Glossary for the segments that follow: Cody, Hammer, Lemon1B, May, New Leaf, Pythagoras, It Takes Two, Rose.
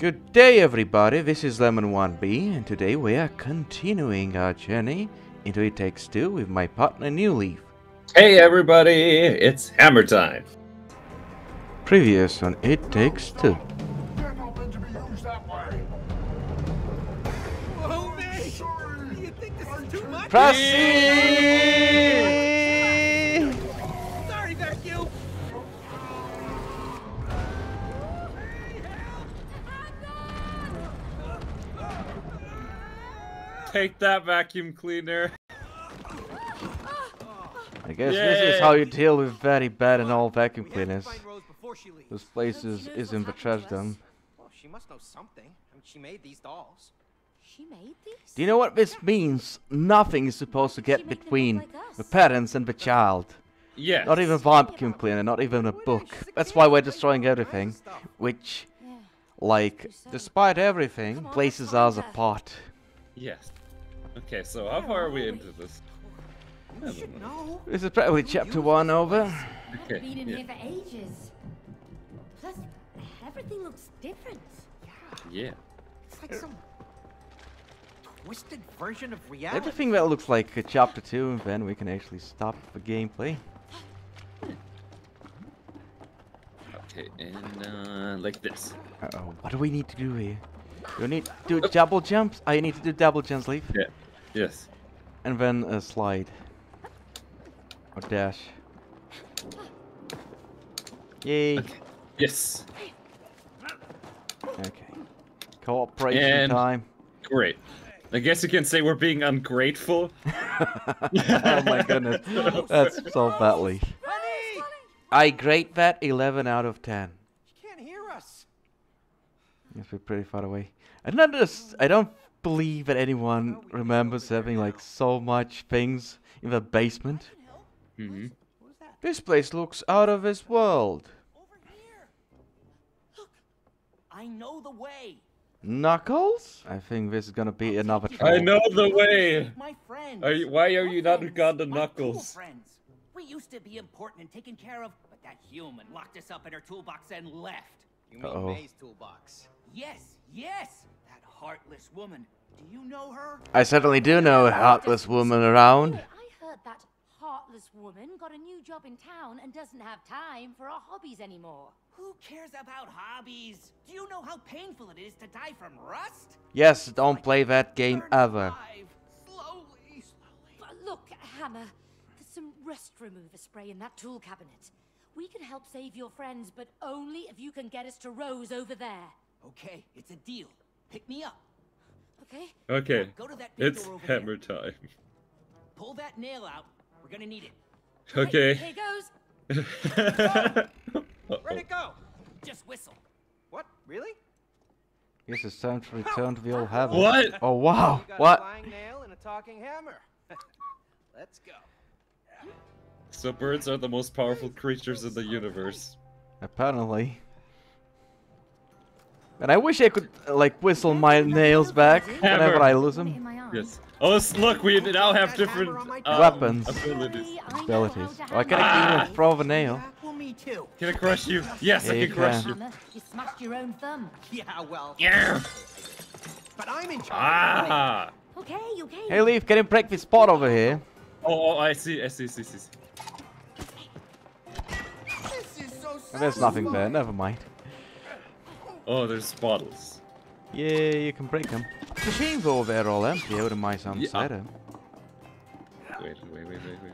Good day everybody, this is Lemon1B, and today we are continuing our journey into It Takes Two with my partner New Leaf. Hey everybody, it's Hammer time! Previous on It Takes Two. They're not meant to be used that way. Whoa, May! Sorry. Do you think this is too much? Proceed! Sorry, Vacuum! Take that, vacuum cleaner. I guess this is how you deal with very bad and all vacuum cleaners. This place is in the trash dump. Well, she must know something. I mean, she made these dolls. She made these? Do you know what this means? Nothing is supposed to get between the parents and the child. Yes. Not even a vacuum cleaner, not even a book. That's why we're destroying everything. Which, like, despite everything, places us apart. Yes. Okay, so how far are we into this? This is probably chapter 1 over. Okay. Been in here for ages. Plus, everything looks different. Yeah. It's like some twisted version of reality. Everything that looks like chapter 2, and then we can actually stop the gameplay. Okay, and like this. Uh-oh. What do we need to do here? You need to do double jumps. I need to do double jumps, Leaf. Yeah. Yes. And then a slide. Or dash. Yay. Okay. Yes. Okay. Cooperation and time. Great. I guess you can say we're being ungrateful. Oh my goodness. That's so bad, Leaf. I grade that 11 out of 10. Yes, we're pretty far away. I don't believe that anyone remembers having like so much things in the basement. Mm-hmm. This place looks out of this world. Over here. Look, I know the way. Knuckles? I think this is gonna be another trouble. I know the way. Why are you not got the Knuckles? We used to be important and taken care of, but that human locked us up in her toolbox and left. You mean May's toolbox? Yes, yes! That heartless woman. Do you know her? I certainly do know a heartless woman around. I heard that heartless woman got a new job in town and doesn't have time for our hobbies anymore. Who cares about hobbies? Do you know how painful it is to die from rust? Yes, don't play that game ever. Slowly, slowly. But look, Hammer, there's some rust remover spray in that tool cabinet. We can help save your friends, but only if you can get us to Rose over there. Okay, it's a deal. Pick me up. Okay? Okay. Go to that it's door over Hammer time. Pull that nail out. We're gonna need it. Okay. Right, here goes. Where'd it go? Just whistle. What? Really? Yes, it's time to return to the old habit. What? Oh, wow. What? A flying nail and a talking hammer. Let's go. Yeah. So birds are the most powerful creatures in the universe. Apparently. And I wish I could, like, whistle my nails back whenever I lose them. Yes. Oh, look, we now have different weapons. Abilities. Oh, I can't even throw the nail. Can I crush you? Yes, yeah, I can crush you. You smashed your own thumb. Yeah, well. Yeah. But I'm in charge. Ah. Okay, okay. Hey, Leaf, can you break this pot over here? Oh, I see. This is so sad. There's nothing there, never mind. Oh, there's bottles. Yeah, you can break them. The things over there are all empty, I wouldn't mind some cider. Wait.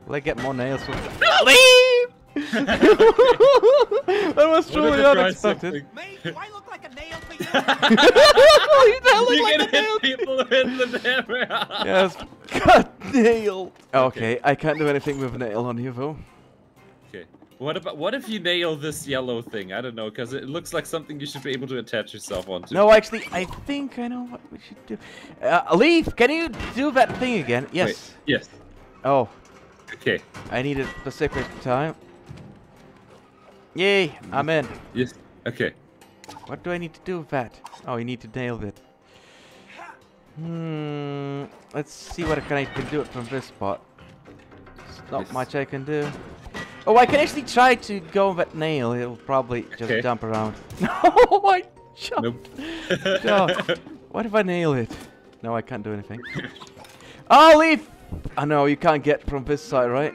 Will I get more nails from Leave! That was truly unexpected. Mate, do I look like a nail to you? You look like a nail. Yes. Got nailed. Okay, I can't do anything with a nail on you though. Okay. What if you nail this yellow thing? I don't know, because it looks like something you should be able to attach yourself onto. No, actually, I think I know what we should do. Leaf, can you do that thing again? Yes. Wait, yes. Oh. Okay. I need a specific time. Yay! I'm in. Yes. Okay. What do I need to do with that? Oh, you need to nail it. Let's see what I can do it from this spot. There's not much I can do. Oh, I can actually try to go with that nail. It'll probably just jump around. No, I Jump. Nope. Jump. What if I nail it? No, I can't do anything. Oh, leaf! I know, you can't get from this side, right?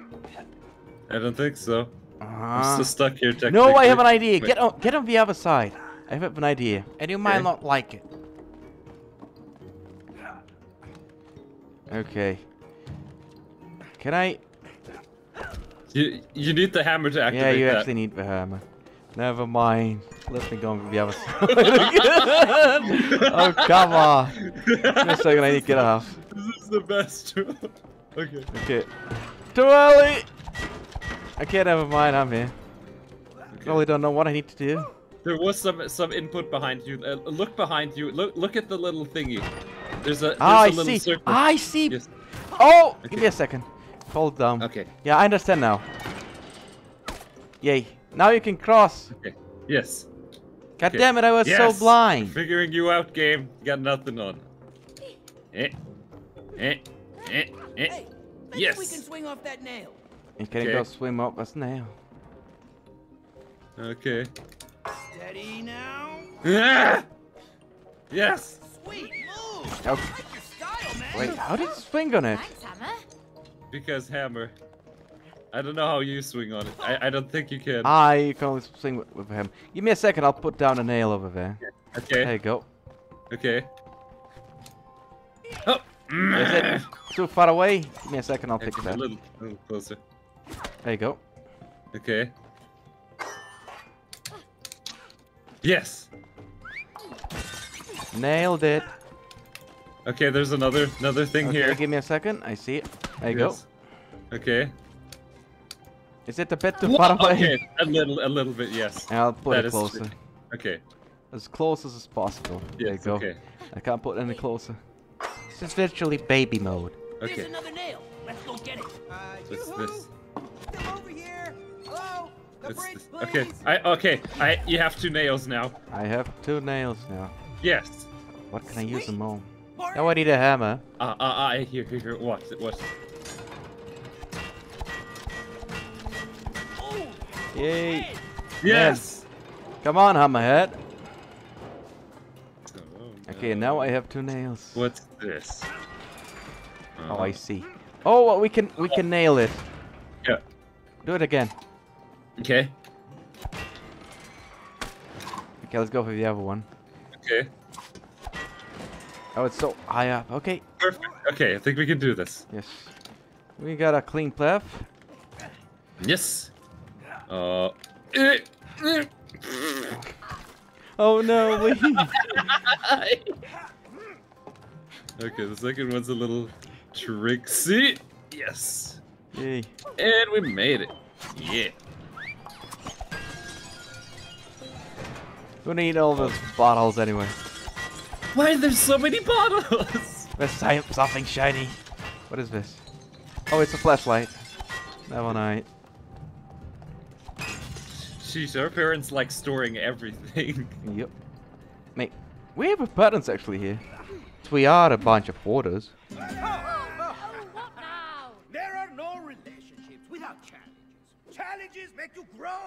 I don't think so. I'm still stuck here technically. No, I have an idea. Wait. Get on the other side. I have an idea. And you might not like it. Okay. Can I... You need the hammer to activate that. Yeah, you actually need the hammer. Never mind. Let me go on the other side again. Oh, come on. Just a second, I need to get off. This is the best. Okay. Okay. Too early! Okay, never mind, I'm here. Okay. Really don't know what I need to do. There was some input behind you. Look behind you. Look at the little thingy. There's a little circle. I see. Yes. Oh, okay. Give me a second. Hold down. Okay. Yeah, I understand now. Yay. Now you can cross. Okay. Yes. God damn it, I was so blind. Figuring you out, game. You got nothing on. Hey, yes. We can swing off that nail. You can go swim up that nail. Okay. Steady now. Yeah. Yes. Sweet move. Oh. I like your style, man. Wait, how did you swing on it? Because hammer. I don't know how you swing on it. I don't think you can. You can only swing with him. Give me a second, I'll put down a nail over there. Okay. There you go. Okay. Oh. Is it too far away? Give me a second, I'll fix that. A little closer. There you go. Okay. Yes! Nailed it. Okay, there's another thing here. Give me a second, I see it. There you go. Okay. Is it a bit too far away? Okay, a little bit, yes. I'll put it closer. Okay. As close as possible. Yes, there you go. Okay. I can't put it any closer. This is virtually baby mode. Okay. There's another nail. Let's go get it. What's this? Come over here. Hello? The bridge, please. Okay. You have two nails now. I have two nails now. Yes. What can I use them on? Now I need a hammer. Here, watch. Yay! Yes! Come on, Hammerhead! Okay, now I have two nails. What's this? Oh, I see. Oh, well, we can nail it. Yeah. Do it again. Okay. Okay, let's go for the other one. Okay. Oh, it's so high up. Okay. Perfect. Okay, I think we can do this. Yes. We got a clean path. Yes. Oh no, leave. Okay, the second one's a little tricksy. Yes. Yay. And we made it. Yeah. We need all those bottles anyway. Why are there so many bottles? There's something shiny. What is this? Oh, it's a flashlight. Never mind. Sheesh, our parents like storing everything. Yep. Mate, we have parents actually here. We are a bunch of hoarders. Oh, what now? There are no relationships without challenges. Challenges make you grow.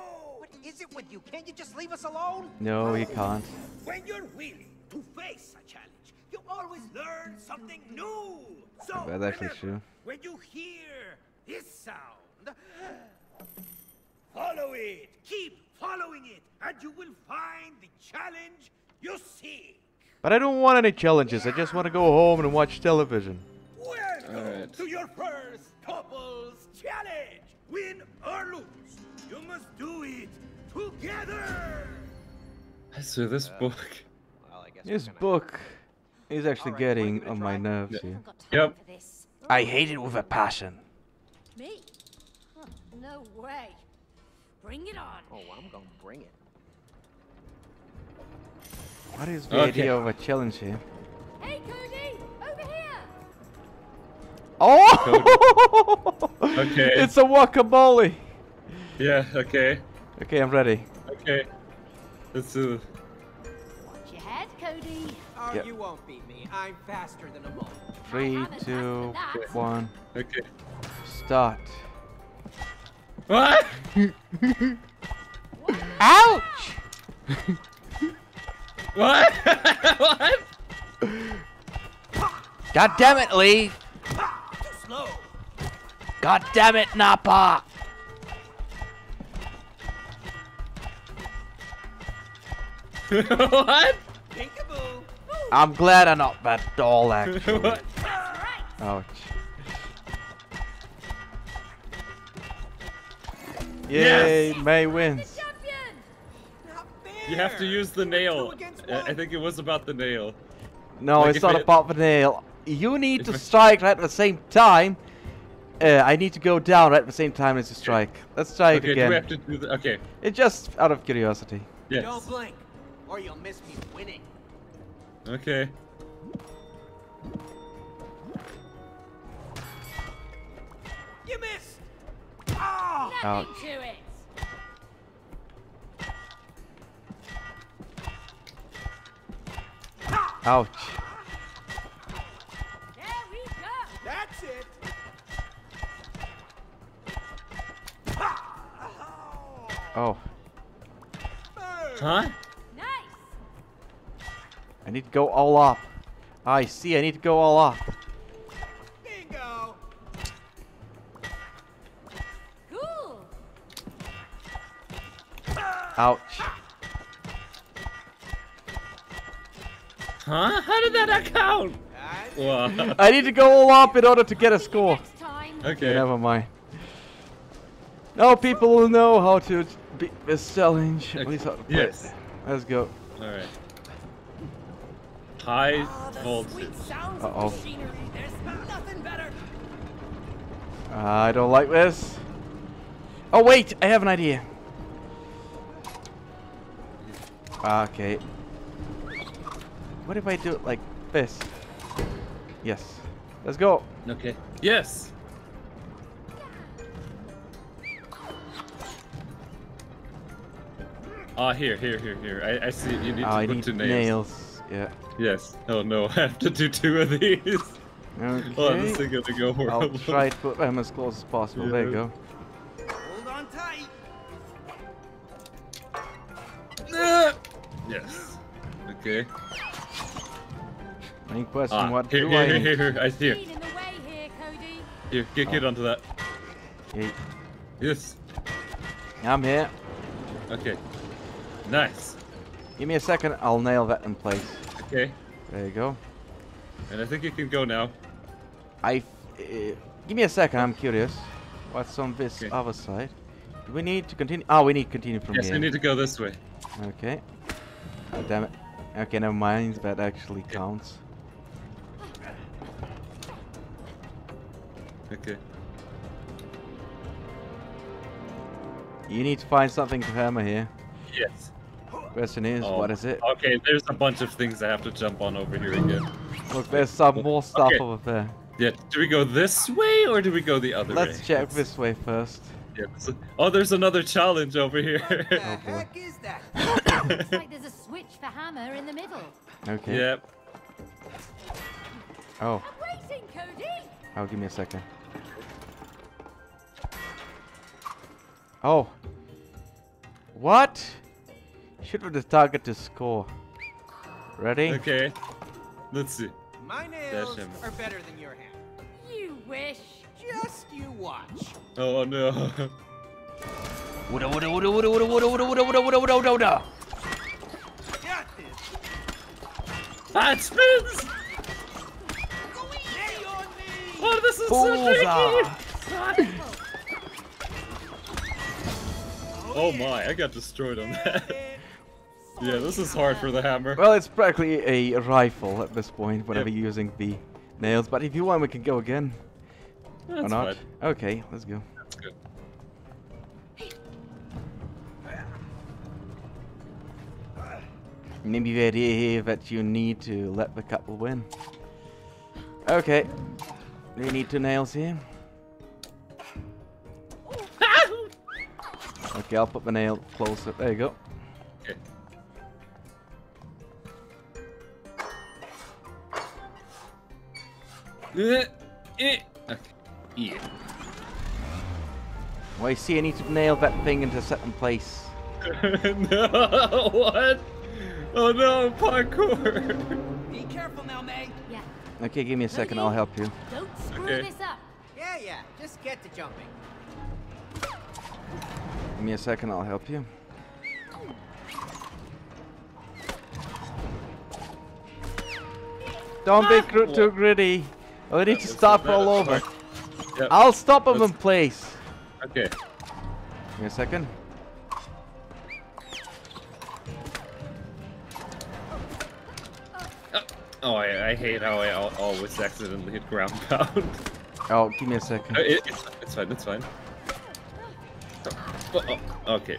What is it with you? Can't you just leave us alone? No, you can't. When you're willing to face a challenge, you always learn something new. So that's actually true. When you hear this sound, follow it. Keep following it, and you will find the challenge you seek. But I don't want any challenges. I just want to go home and watch television. Welcome to your first couples challenge. Win or lose, you must do it together. So this book. This book is actually getting on my nerves here. Yep. I hate it with a passion. Me? Huh, no way. Bring it on. Oh, I'm gonna bring it. What is the idea of a challenge here? Hey, Cody! Over here! Oh! Okay. It's a guacamole! Yeah, okay. Okay, I'm ready. Okay. Let's do this. Cody. Oh, you won't beat me. I'm faster than a bull. 3, 2, 1. Okay. Start. What? Ouch! What? What? God damn it, Lee! Slow. God damn it, Nappa! What? I'm glad I'm not that doll, actually. What? Ouch. Yay, yes! May wins. You have to use the nail. I think it was about the nail. No, like it's not about the nail. You need to strike right at the same time. I need to go down right at the same time as you strike. Let's try it again. Do we have to do the, okay. It's just out of curiosity. Yes. Don't blink, or you'll miss me winning. Okay. You missed. Oh. Nothing to it. Ouch. There we go. That's it. Oh. Huh? Nice. I need to go all up. I see. I need to go all up. Bingo. Cool. Ouch. Huh? How did that not count? Wow. I need to go all up in order to get a score. Okay. Never mind. Now people will know how to beat this challenge. Okay. At least how to play. Yes. Let's go. All right. High voltage. Uh oh. I don't like this. Oh wait, I have an idea. Okay. What if I do it like this? Yes. Let's go. Okay. Yes. Ah, here. I see. You need to put 2 nails. Yeah. Yes. Oh no, I have to do 2 of these. Okay. Oh, this is gonna go horrible. I'll try to put them as close as possible. Yeah. There you go. Hold on tight. Yes. Okay. Any question? What do I need? Here. I see it. Here, get onto that. Eight. Yes. I'm here. Okay. Nice. Give me a second. I'll nail that in place. Okay. There you go. And I think you can go now. Give me a second. I'm curious. What's on this other side? Do we need to continue? Oh, we need to continue from here. Yes, we need to go this way. Okay. Oh, damn it. Okay, never mind. That actually counts. Okay. You need to find something to hammer here. Yes. Question is, what is it? Okay, there's a bunch of things I have to jump on over here again. Look, there's some more stuff over there. Yeah, do we go this way or do we go the other way? Let's check this way first. Yeah, oh, there's another challenge over here. What the heck is that? Looks like there's a switch for Hammer in the middle. Okay. Yep. Oh. I'm waiting, Cody. Oh, give me a second. Oh. What? Shoot with the target to score. Ready? Okay. Let's see. My nails are better than your hand. You wish. Just you watch. Oh no. Ah, it spins! Oh, this is so tricky! Oh my, I got destroyed on that. Yeah, this is hard for the hammer. Well, it's practically a rifle at this point, whenever you're using the nails. But if you want, we can go again. That's or not? Fine. Okay, let's go. That's good. Maybe the idea here that you need to let the couple win. Okay. We need 2 nails here. Okay, I'll put the nail closer. There you go. Okay. Yeah. Well, I see I need to nail that thing into a certain place. No, what? Oh no, parkour! Be careful now, May. Yeah. Okay, give me a second. I'll help you. Don't screw this up. Yeah, yeah. Just get to jumping. Give me a second. I'll help you. Don't be too gritty. We need to stop all over. Yep. I'll stop him in place. Okay. Give me a second. Oh, I hate how I always accidentally hit ground pound. Oh, give me a second. It's fine, it's fine. Okay.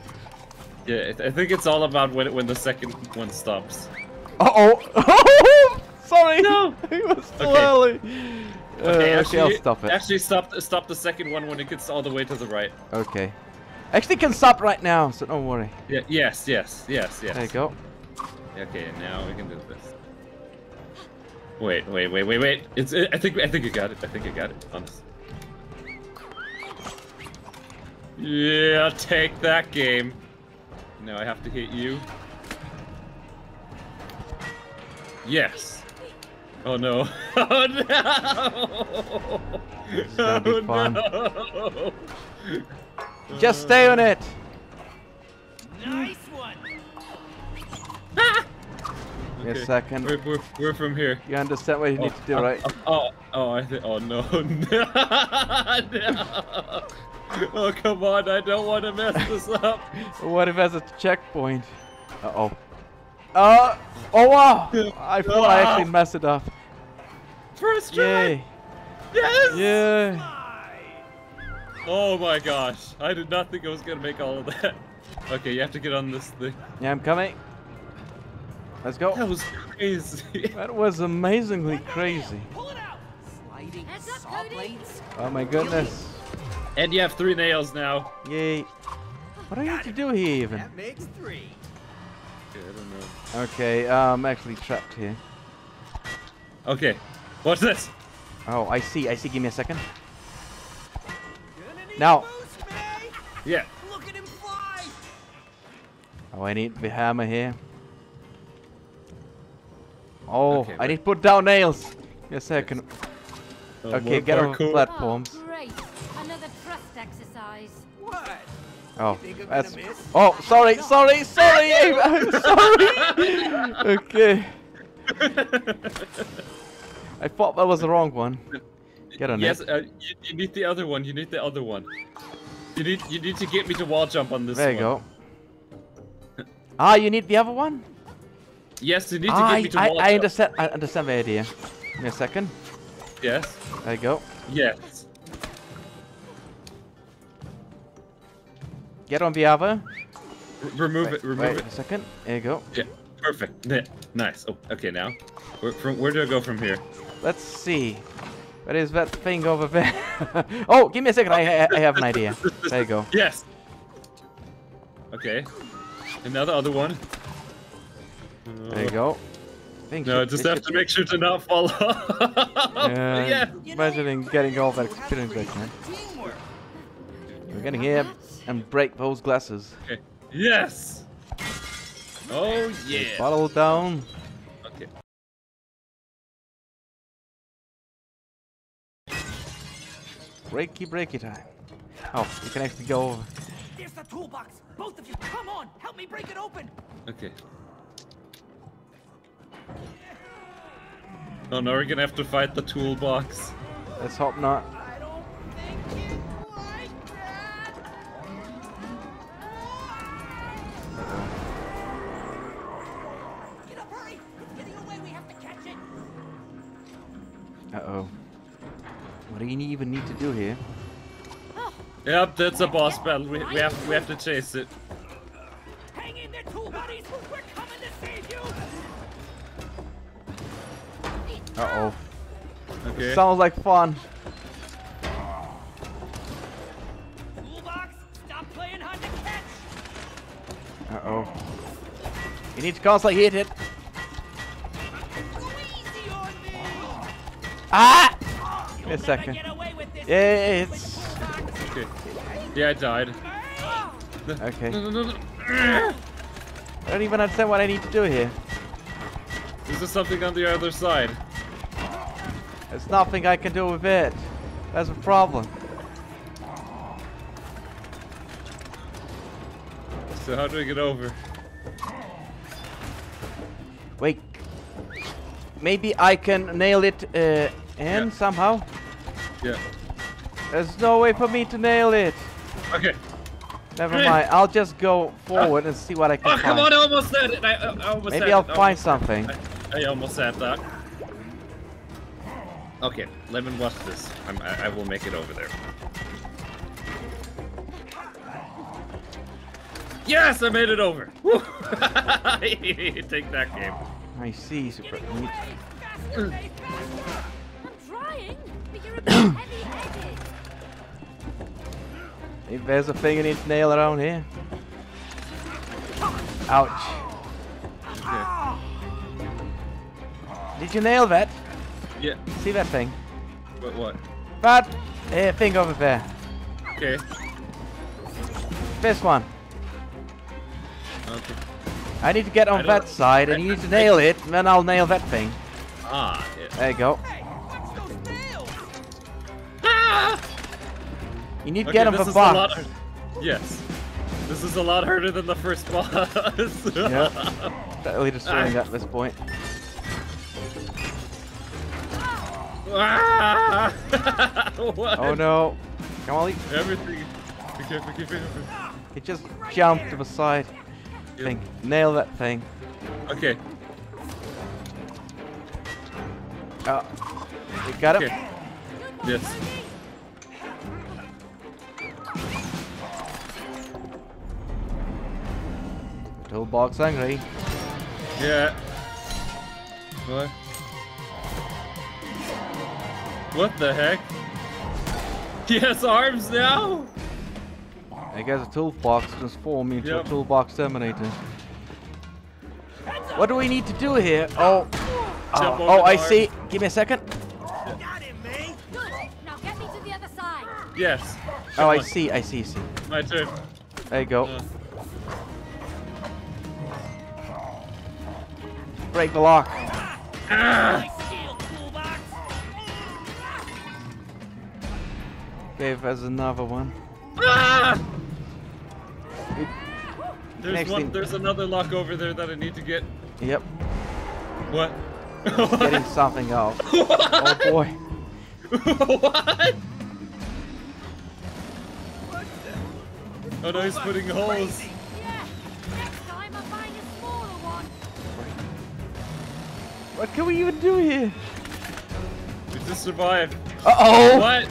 Yeah, I think it's all about when the second one stops. Uh-oh! Sorry! No! It was too early! Okay, actually, I'll stop it. Actually, stop the second one when it gets all the way to the right. Okay. Actually, can stop right now, so don't worry. Yeah. Yes. There you go. Okay, now we can do this. Wait. I think I got it. Honestly. Yeah, take that game. Now I have to hit you. Yes. Oh no. Oh no. Oh no. Just stay on it. Nice one. Ah! Okay. Wait a second. We're from here. You understand what you need to do, right? Oh no. No. Oh, come on. I don't want to mess this up. What if as a checkpoint? Uh-oh. Oh, wow. I thought I actually messed it up. First try. Yes. Yeah. Oh, my gosh. I did not think I was going to make all of that. Okay, you have to get on this thing. Yeah, I'm coming. Let's go. That was crazy. That was amazingly crazy. Pull it out. Sliding saw blades. Oh, my goodness. And you have 3 nails now. Yay. What do I need to do here, even? That makes 3. I don't know. Okay, I'm actually trapped here. Okay, watch this. Oh, I see. Give me a second. Now. Boost, yeah. Look at him fly. Oh, I need the hammer here. Oh, okay, I need to put down nails. Give me a second. Okay, get on platforms. Oh, great. Another trust exercise. What? Oh, that's. Oh, sorry, I'm sorry. Okay. I thought that was the wrong one. Get on it. Yes, you need the other one. You need to get me to wall jump on this one. There you go. Ah, you need the other one. Yes, you need to get me to wall jump. I understand the idea. Give me a second. Yes. There you go. Yes. Get on the other. Remove it. Wait a second. There you go. Yeah, perfect. Yeah. Nice. Oh, okay, now. Where do I go from here? Let's see. What is that thing over there? Oh, give me a second. I have an idea. There you go. Yes. Okay. Another one. There you go. I just have to make sure to not fall off. Yeah. Imagining getting all that experience back, man. We're getting here. And break those glasses. Okay. Yes! Oh, yeah! Bottle down. Okay. Breaky time. Oh, you can actually go over. There's the toolbox! Both of you, come on! Help me break it open! Okay. Oh, now we're gonna have to fight the toolbox. Let's hope not. Uh-oh. What do you even need to do here? Yep, that's a boss battle. We have to chase it. Hang in there, tool buddies. We're coming to save you. Uh-oh. Okay. Sounds like fun. Toolbox, stop playing hard to catch. Uh-oh. You need to constantly hit it. Ah! Give me a second. Yeah, it's. Okay. Yeah, I died. Okay. I don't even understand what I need to do here. Is there something on the other side? There's nothing I can do with it. That's a problem. So how do we get over? Wait. Maybe I can nail it in somehow? Yeah. There's no way for me to nail it. Okay. Never mind. I'll just go forward and see what I can find. Come on, I almost said it. Maybe I'll find something. I almost said that. Okay, Lemon, watch this. I will make it over there. Yes, I made it over. Woo. Take that, game. I see, super. Faster, I'm trying, but you're a bit heavy-headed. If there's a thing you need to nail around here. Ouch. Okay. Did you nail that? Yeah. See that thing? What? That thing over there. Okay. This one. Okay. I need to get on that side and you need to nail it, and then I'll nail that thing. Ah, yeah. There you go. Hey, what's those nails? Ah! You need to get on the box. Yes. This is a lot harder than the first boss. Yep. Totally destroying at this point. Ah! Oh no. Come on, leave. Everything. It just jumped to the side. Yep. Thing. Nail that thing. Okay. You got it? Yes. Toolbox angry. Yeah. What? What the heck? He has arms now? I guess a toolbox transforms into a toolbox terminator. What do we need to do here? Oh, I see. Give me a second. Got it, May. Good. Now get me to the other side. Yes. Oh, I see. My turn. There you go. Break the lock. Okay, there's another one. There's another lock over there that I need to get. Yep. What? Getting something off. What? Oh boy. What? Oh no, he's putting holes. Yeah. Next time I'm buying a smaller one. What can we even do here? We just survived. Uh oh. What?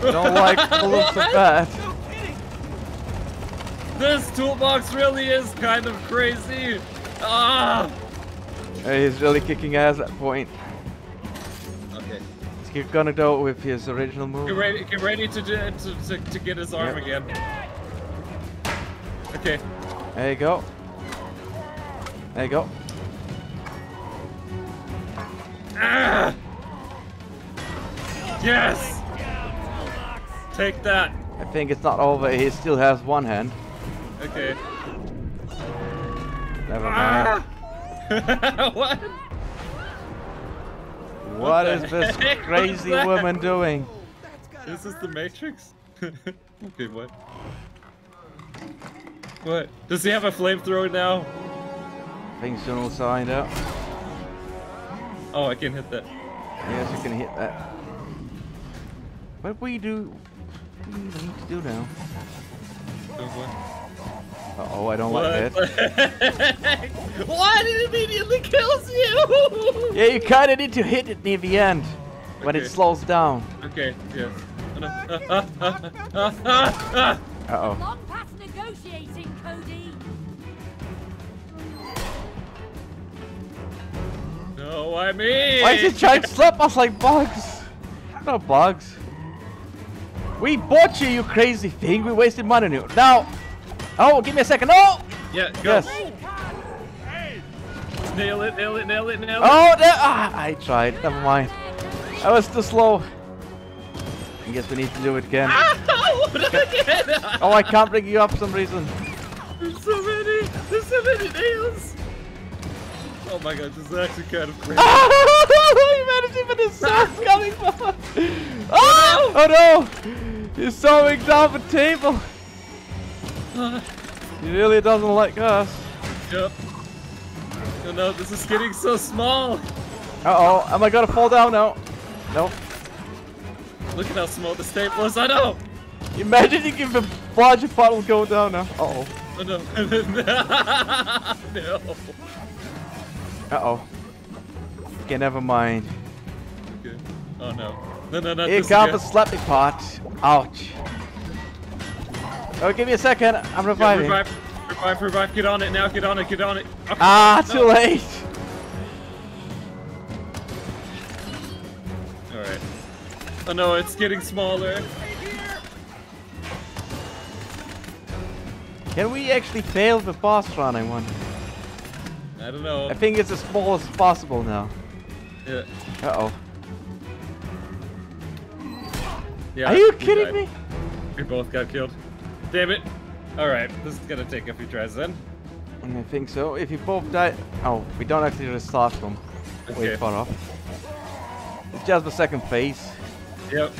I don't like the looks of that. This toolbox really is kind of crazy. Ah! He's really kicking ass at that point. Okay. He's gonna go with his original move. Get ready to get his arm again. Okay. There you go. There you go. Ah! Yes! Take that. I think it's not over. He still has one hand. Okay. Never mind. Ah! What? What is this crazy woman doing? Is this the Matrix? Okay, what? What? Does he have a flamethrower now? I think soon we'll find out. Oh, I can hit that. Yes, you can hit that. What do we need to do now? Oh, I don't like that. What? It immediately kills you! Yeah, you kinda need to hit it near the end when it slows down. Okay, yeah. Uh-oh. Long past negotiating, Cody. No, I mean. Why is he trying to slap us like bugs? No bugs. We bought you, you crazy thing. We wasted money on you. Now. Oh, give me a second. Oh! Yeah, go. Yes. Nail it. Oh, I tried. Never mind. I was too slow. I guess we need to do it again. Oh, I can't bring you up for some reason. There's so many nails. Oh my god, this is actually kind of crazy. You managed to even stop coming from. Oh! Oh no! You're sawing down the table. He really doesn't like us. Yep. Oh no, this is getting so small. Uh-oh, am I gonna fall down now? No. Look at how small this table is, I know! Imagine you can the larger bottle go down now. Uh-oh. Oh no. No. Uh-oh. Okay, never mind. Okay. Oh no. No. Here comes the slapping part. Ouch. Oh, give me a second. I'm reviving. Yeah, revive. Get on it now. Get on it. Okay. Ah, no. Too late. All right. Oh no, it's getting smaller. Can we actually fail the boss run, I wonder? I don't know. I think it's as small as possible now. Yeah. Uh-oh. Yeah, are you kidding me? We both got killed. Damn it. Alright, this is gonna take a few tries then. I think so. If you both die... Oh, we don't actually restart from way far off. It's just the second phase. Yep.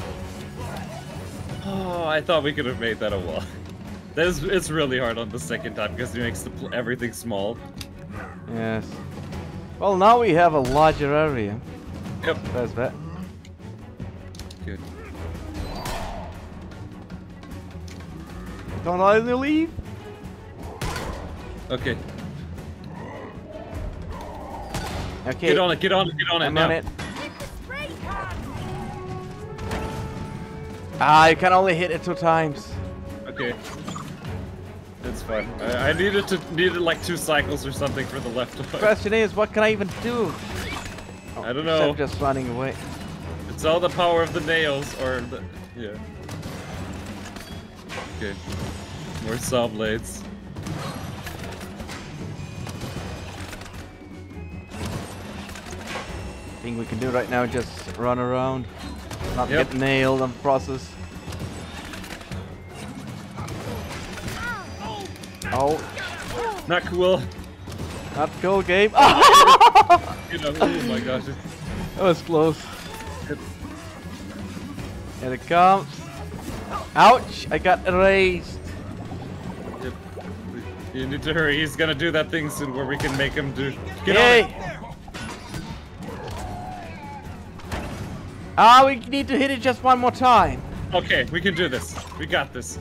Oh, I thought we could have made that a wall. That is, it's really hard on the second time because it makes everything small. Yes. Well, now we have a larger area. Yep. That's that. Good. Don't I leave? Okay. Okay. Get on it I'm now. On it. Ah, you can only hit it 2 times. Okay. That's fine. I needed like 2 cycles or something for the left one. Question is, what can I even do? Oh, I don't know. Except just running away. It's all the power of the nails, or the... Yeah. Okay. More saw blades. Thing we can do right now, just run around. Not get nailed on the process. Oh. Not cool. Not cool game. You know, oh my gosh. That was close. Here it comes. Ouch! I got erased. Yep. You need to hurry. He's gonna do that thing soon where we can make him do. Get on it. Ah, we need to hit it just 1 more time. Okay, we can do this. We got this.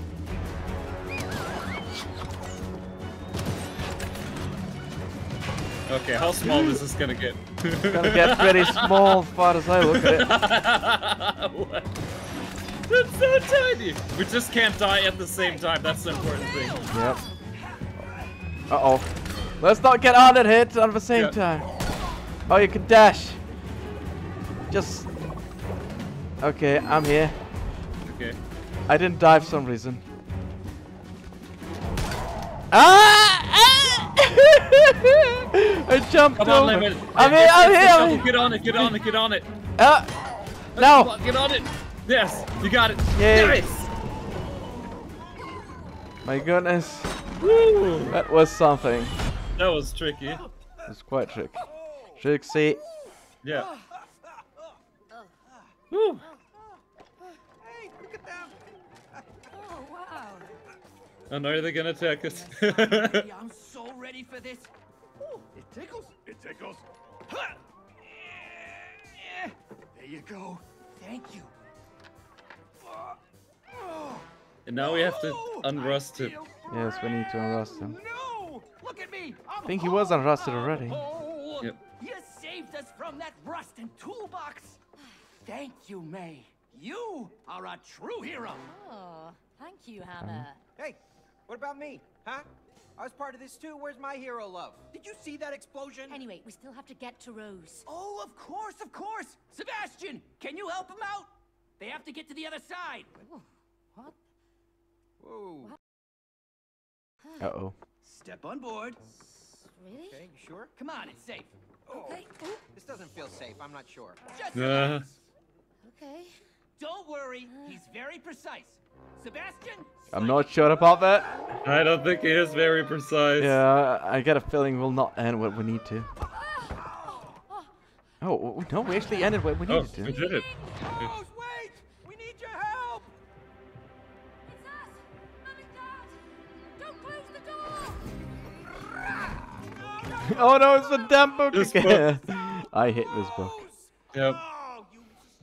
Okay, how small is this gonna get? It's gonna get pretty small as far as I look at it. What? That's so tiny! We just can't die at the same time, that's the important thing. Yep. Uh-oh. Let's not get on it hit at the same time. Oh, you can dash. Just... Okay, I'm here. Okay. I didn't die for some reason. I jumped over. I'm here. Get on it. No. Get on it. Yes, you got it. Yay. Nice. My goodness. Woo. That was something. That was tricky. It was quite tricky. Tricksy. Yeah. Woo. Hey, look at them. Oh, wow. And are they gonna attack us? I'm so ready for this. Ooh, it tickles. There you go. Thank you. And now we have to unrust him. Yes, we need to unrust him. No! Look at me. I think he was unrusted already. Yep. You saved us from that rust and toolbox. Thank you, May. You are a true hero. Oh, thank you, Hammer. Hey, what about me? Huh? I was part of this too. Where's my hero love? Did you see that explosion? Anyway, we still have to get to Rose. Oh, of course. Sebastian, can you help him out? They have to get to the other side. Ooh, what? Whoa. Uh-oh. Step on board. Really? Okay, you sure? Come on, it's safe. Oh. Okay. This doesn't feel safe. I'm not sure. Just okay. Don't worry. He's very precise. Sebastian? I'm not sure about that. I don't think it is very precise. Yeah, I get a feeling we'll not end what we need to. Oh, no, we actually ended what we needed to. We did it. Rose, wait! We need your help! It's us! Mom and Dad! Don't close the door! No, no, oh no, it's the damn book again! I hate this book. Yep. Oh, you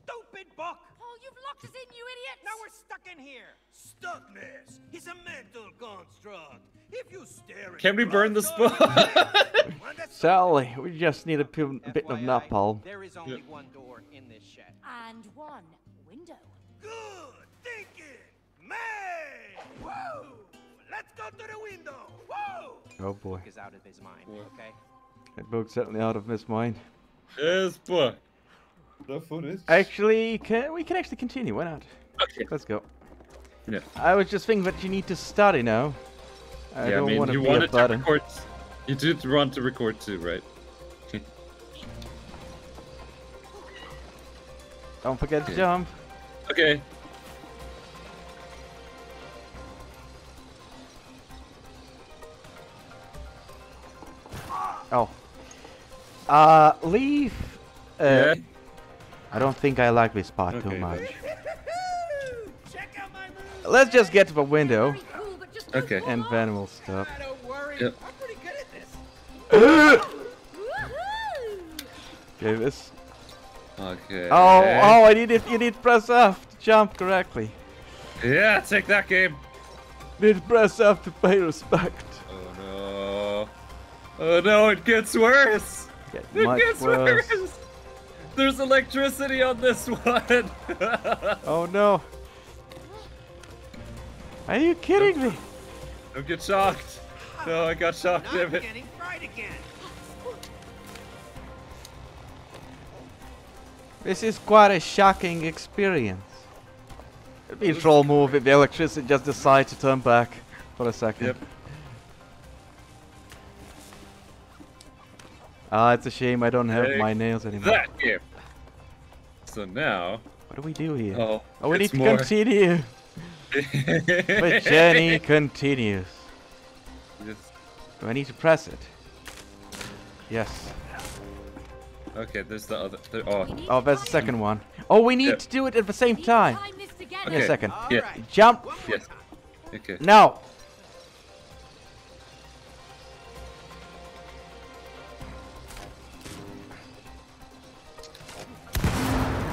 stupid book! Oh, you've locked us in, you idiot! Now we're stuck in here! Stuckness is a mental construct. If you stare at Can we burn this book? Sally, we just need a bit of napalm. There is only one door in this shed. And one window. Good thinking, May! Whoa! Let's go to the window! Whoa! Oh boy. Is out of his mind, okay? That book's certainly out of his mind. This book. The footage. Actually, we can actually continue, why not? Okay. Let's go. Yeah. I was just thinking that you need to study now. I mean, you wanted to record. You did want to record too, right? Don't forget to jump. Okay. Oh. Leaf. Yeah. I don't think I like this part too much. Let's just get to the window. Okay. And then we'll stop. Yep. I'm pretty good at this. Okay, this. Okay. Oh, I need it. You need press F to jump correctly. Yeah, take that game. Need press F to pay respect. Oh no. Oh no, it gets worse. It gets much worse. There's electricity on this one. Oh no. Are you kidding me? Don't get shocked. No, I got shocked, damn it. Getting fried again. This is quite a shocking experience. It'd be a troll move if the electricity just decides to turn back for a second. Yep. Ah, it's a shame I don't have my nails anymore. So now... What do we do here? Oh, we need to continue. The journey continues. Yes. Do I need to press it? Yes. Okay, there's the other. Oh, there's the second one. Oh, we need to do it at the same time. Okay. A second. Yeah. Right. Jump. Yes. Okay. Now.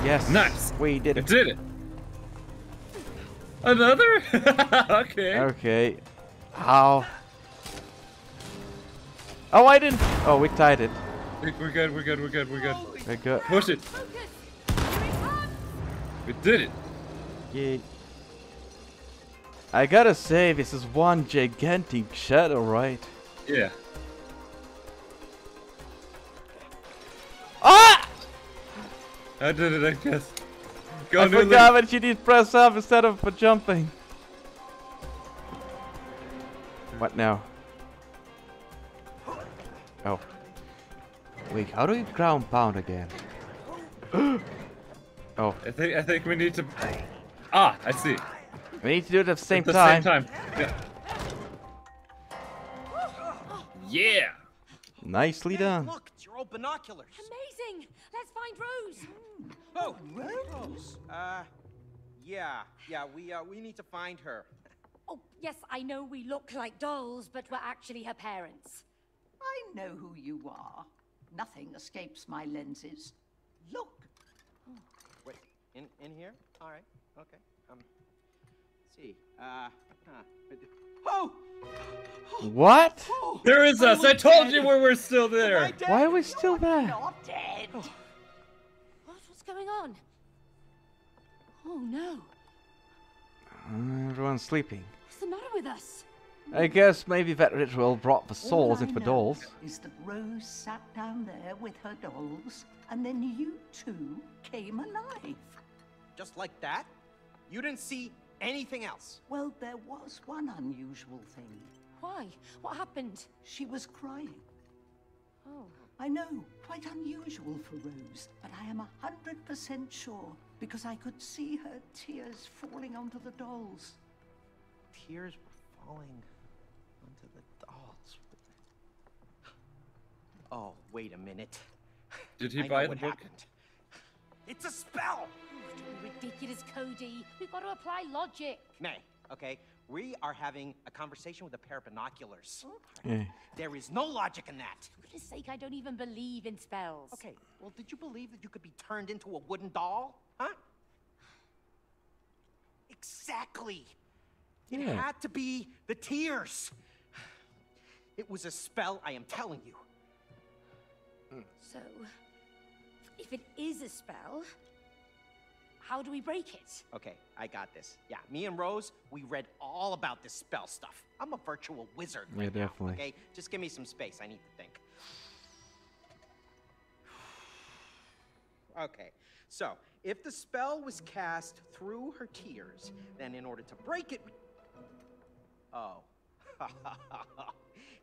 Yes. Nice. We did it. Did it. Another? Okay. Okay. How? Oh, I didn't. Oh, we tied it. We're good, we're good, we're good, we're good. We're good. Push it. We did it. Yeah. I gotta say, this is one gigantic shadow, right? Yeah. Ah! I did it, I guess. I forgot that you did press up instead of for jumping. What now? Oh. Wait, how do we ground pound again? Oh. I think we need to... Ah, I see. We need to do it at the same time. At the same time. Yeah. Yeah. Nicely done. Look, it's your old binoculars. Amazing. Let's find Rose. Oh, Rose. Yeah, we need to find her. Oh, yes, I know we look like dolls, but we're actually her parents. I know who you are. Nothing escapes my lenses. Look. Wait, in here? All right. Okay. Let's see. Oh! What? There is us. I told you we're still there. Why are we still there? Not dead. What's going on? Oh no. Everyone's sleeping. What's the matter with us? I guess maybe that ritual brought the souls into the dolls. Is that Rose sat down there with her dolls, and then you two came alive. Just like that? You didn't see anything else? Well, there was one unusual thing. Why? What happened? She was crying. Oh. I know, quite unusual for Rose, but I am 100% sure because I could see her tears falling onto the dolls. Tears were falling onto the dolls. Oh, wait a minute. Did he buy the book? It's a spell! Don't be ridiculous, Cody. We've got to apply logic. May, okay? We are having a conversation with a pair of binoculars. Mm. There is no logic in that. For goodness sake, I don't even believe in spells. Okay, well, did you believe that you could be turned into a wooden doll? Huh? Exactly. Yeah. It had to be the tears. It was a spell, I am telling you. Mm. So, if it is a spell, how do we break it? Okay, I got this. Yeah, me and Rose, we read all about this spell stuff. I'm a virtual wizard. Yeah, right definitely. Now, okay, just give me some space. I need to think. Okay, so if the spell was cast through her tears, then in order to break it, oh,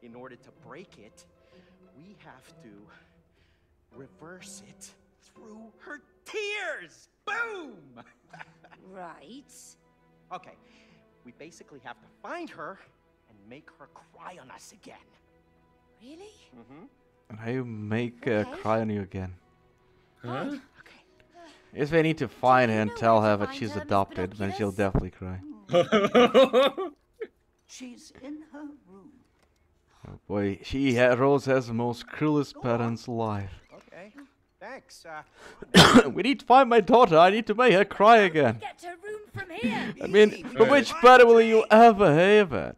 in order to break it, we have to reverse it through her tears. Boom! Right. Okay, we basically have to find her and make her cry on us again. Really? Mm-hmm. And how you make her cry on you again? Huh? Okay. If they need to find her and tell her that she's adopted, then she'll definitely cry. She's in her room. Oh boy, Rose has the most cruelest parents alive. Thanks. We need to find my daughter. I need to make her cry again. Get to her room from here. I mean, but which better will you ever hear that?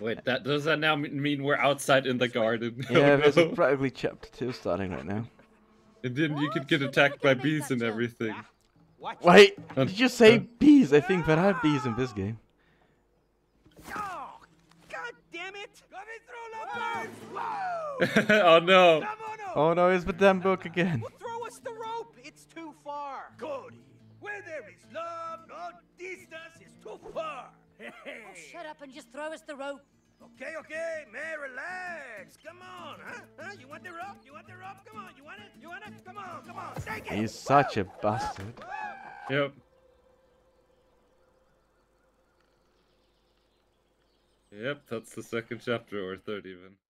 Wait, that does that now mean we're outside in the garden? Yeah, there's probably chapter 2 starting right now. And then you could get attacked by bees and everything. Wait, did you say bees? I think there are bees in this game. Oh, God damn it! Coming through the birds! Oh no! Oh no, it's the damn book again. Well, throw us the rope, it's too far. Cody, where there is love, no distance is too far. Hey. Oh, shut up and just throw us the rope. Okay, okay, man, relax. Come on, huh? You want the rope? You want the rope? Come on, you want it? You want it? Come on, come on, take it. He's such a bastard. Yep. Yep, that's the second chapter, or third even.